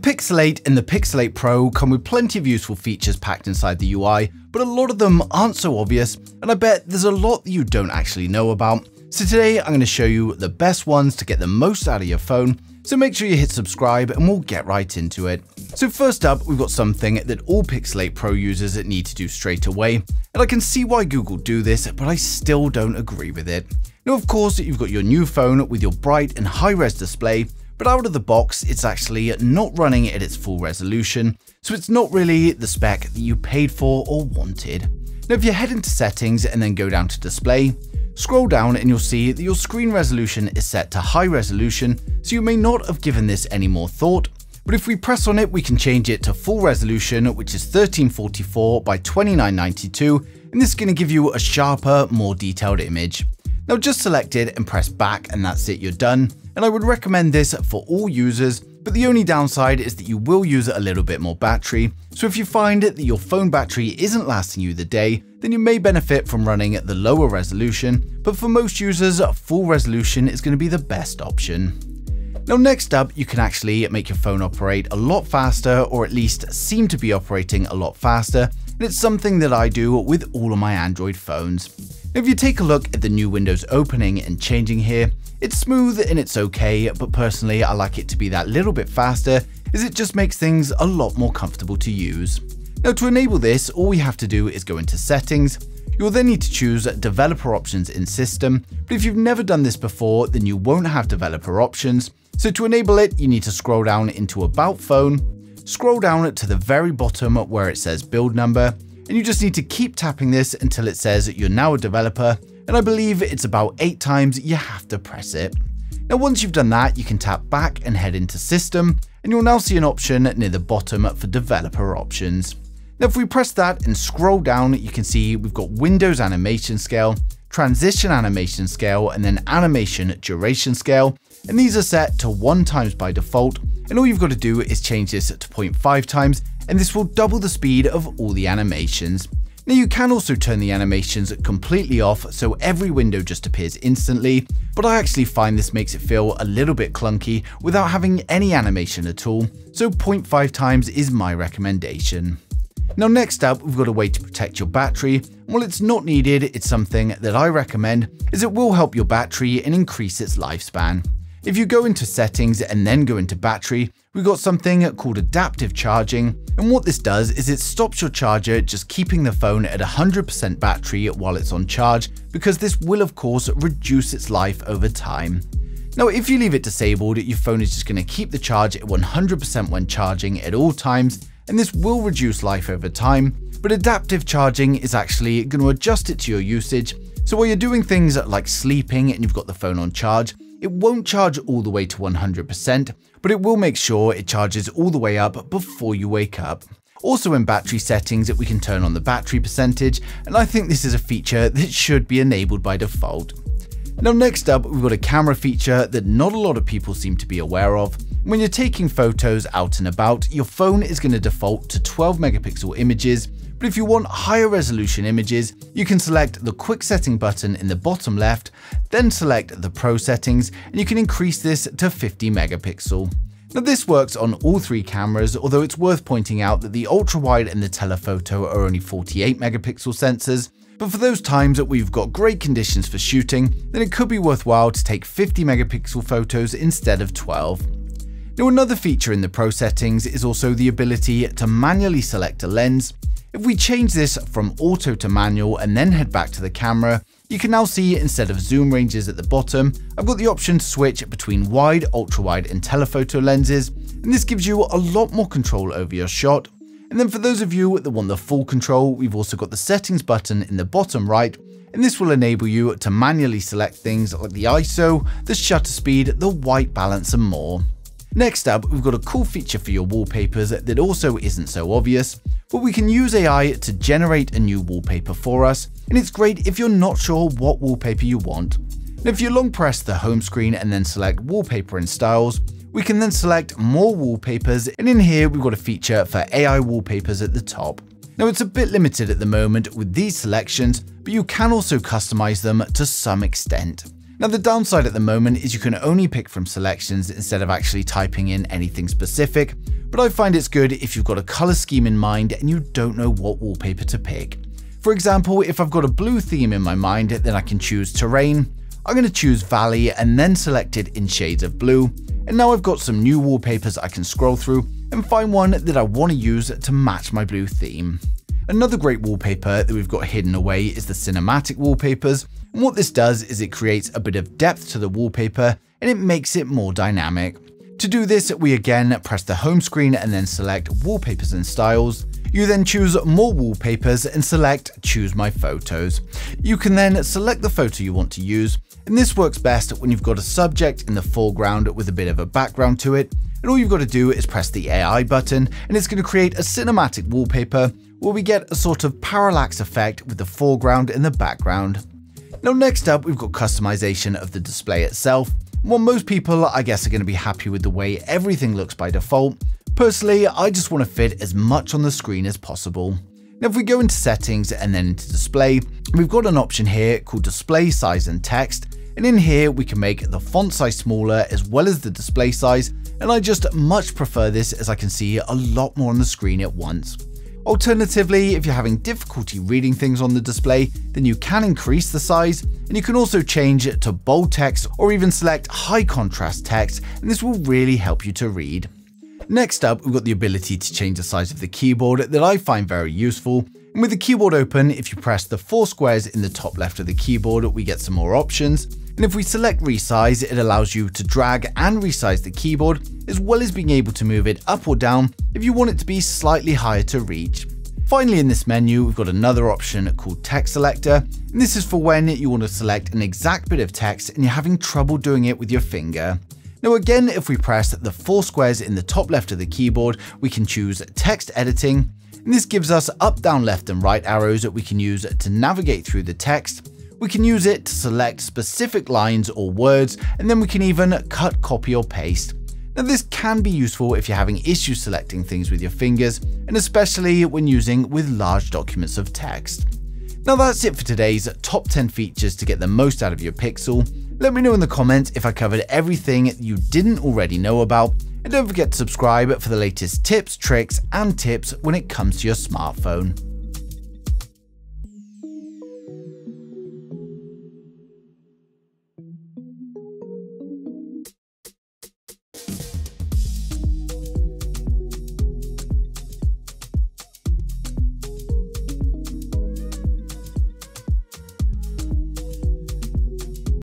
Pixel 8 and the Pixel 8 Pro come with plenty of useful features packed inside the UI, but a lot of them aren't so obvious, and I bet there's a lot that you don't actually know about. So today I'm going to show you the best ones to get the most out of your phone, so make sure you hit subscribe and we'll get right into it. So first up, we've got something that all Pixel 8 Pro users need to do straight away, and I can see why Google do this, but I still don't agree with it. Now of course, you've got your new phone with your bright and high-res display, but out of the box, it's actually not running at its full resolution, so it's not really the spec that you paid for or wanted. Now if you head into settings and then go down to display, scroll down and you'll see that your screen resolution is set to high resolution, so you may not have given this any more thought, but if we press on it, we can change it to full resolution, which is 1344 by 2992, and this is going to give you a sharper, more detailed image. Now just select it and press back and that's it, you're done. And I would recommend this for all users, but the only downside is that you will use a little bit more battery. So if you find that your phone battery isn't lasting you the day, then you may benefit from running at the lower resolution, but for most users, full resolution is going to be the best option. Now next up, you can actually make your phone operate a lot faster, or at least seem to be operating a lot faster, and it's something that I do with all of my Android phones. If you take a look at the new Windows opening and changing here, it's smooth and it's okay, but personally I like it to be that little bit faster, as it just makes things a lot more comfortable to use. Now to enable this, all we have to do is go into settings. You'll then need to choose developer options in system, but if you've never done this before, then you won't have developer options. So to enable it, you need to scroll down into about phone, scroll down to the very bottom where it says build number, and you just need to keep tapping this until it says you're now a developer, and I believe it's about 8 times you have to press it. Now once you've done that, you can tap back and head into system, and you'll now see an option near the bottom for developer options. Now if we press that and scroll down, you can see we've got Windows animation scale, transition animation scale, and then animation duration scale, and these are set to 1 times by default, and all you've got to do is change this to 0.5 times, and this will double the speed of all the animations. Now you can also turn the animations completely off so every window just appears instantly, but I actually find this makes it feel a little bit clunky without having any animation at all, so 0.5 times is my recommendation. Now next up, we've got a way to protect your battery. While it's not needed, it's something that I recommend, as it will help your battery and increase its lifespan. If you go into settings and then go into battery, we've got something called adaptive charging, and what this does is it stops your charger just keeping the phone at 100% battery while it's on charge, because this will of course reduce its life over time. Now if you leave it disabled, your phone is just going to keep the charge at 100% when charging at all times, and this will reduce life over time, but adaptive charging is actually going to adjust it to your usage, so while you're doing things like sleeping and you've got the phone on charge, it won't charge all the way to 100%, but it will make sure it charges all the way up before you wake up. Also in battery settings, we can turn on the battery percentage, and I think this is a feature that should be enabled by default. Now next up, we've got a camera feature that not a lot of people seem to be aware of. When you're taking photos out and about, your phone is going to default to 12 megapixel images, but if you want higher resolution images, you can select the quick setting button in the bottom left, then select the pro settings, and you can increase this to 50 megapixel. Now this works on all 3 cameras, although it's worth pointing out that the ultra wide and the telephoto are only 48 megapixel sensors, but for those times that we've got great conditions for shooting, then it could be worthwhile to take 50 megapixel photos instead of 12. Now another feature in the pro settings is also the ability to manually select a lens. If we change this from auto to manual and then head back to the camera, you can now see instead of zoom ranges at the bottom, I've got the option to switch between wide, ultra wide and telephoto lenses, and this gives you a lot more control over your shot. And then for those of you that want the full control, we've also got the settings button in the bottom right, and this will enable you to manually select things like the ISO, the shutter speed, the white balance and more. Next up, we've got a cool feature for your wallpapers that also isn't so obvious, but we can use AI to generate a new wallpaper for us, and it's great if you're not sure what wallpaper you want. Now, if you long press the home screen and then select wallpaper and styles, we can then select more wallpapers, and in here we've got a feature for AI wallpapers at the top. Now it's a bit limited at the moment with these selections, but you can also customize them to some extent. Now the downside at the moment is you can only pick from selections instead of actually typing in anything specific, but I find it's good if you've got a color scheme in mind and you don't know what wallpaper to pick. For example, if I've got a blue theme in my mind, then I can choose terrain. I'm going to choose valley and then select it in shades of blue. And now I've got some new wallpapers I can scroll through and find one that I want to use to match my blue theme. Another great wallpaper that we've got hidden away is the cinematic wallpapers. And what this does is it creates a bit of depth to the wallpaper and it makes it more dynamic. To do this, we again press the home screen and then select wallpapers and styles. You then choose more wallpapers and select choose my photos. You can then select the photo you want to use, and this works best when you've got a subject in the foreground with a bit of a background to it, and all you've got to do is press the AI button and it's going to create a cinematic wallpaper where we get a sort of parallax effect with the foreground and the background. Now next up, we've got customization of the display itself. Well, most people, I guess, are going to be happy with the way everything looks by default. Personally, I just want to fit as much on the screen as possible. Now, if we go into settings and then into display, we've got an option here called display size and text. And in here, we can make the font size smaller as well as the display size. And I just much prefer this as I can see a lot more on the screen at once. Alternatively, if you're having difficulty reading things on the display, then you can increase the size, and you can also change it to bold text or even select high contrast text, and this will really help you to read. Next up, we've got the ability to change the size of the keyboard that I find very useful. And with the keyboard open, if you press the four squares in the top left of the keyboard, we get some more options. And if we select resize, it allows you to drag and resize the keyboard, as well as being able to move it up or down if you want it to be slightly higher to reach. Finally, in this menu, we've got another option called text selector. And this is for when you want to select an exact bit of text and you're having trouble doing it with your finger. Now again, if we press the four squares in the top left of the keyboard, we can choose text editing, and this gives us up, down, left and right arrows that we can use to navigate through the text. We can use it to select specific lines or words, and then we can even cut, copy or paste. Now this can be useful if you're having issues selecting things with your fingers, and especially when using with large documents of text. Now that's it for today's top 10 features to get the most out of your Pixel. Let me know in the comments if I covered everything you didn't already know about, and don't forget to subscribe for the latest tips, tricks and tips when it comes to your smartphone.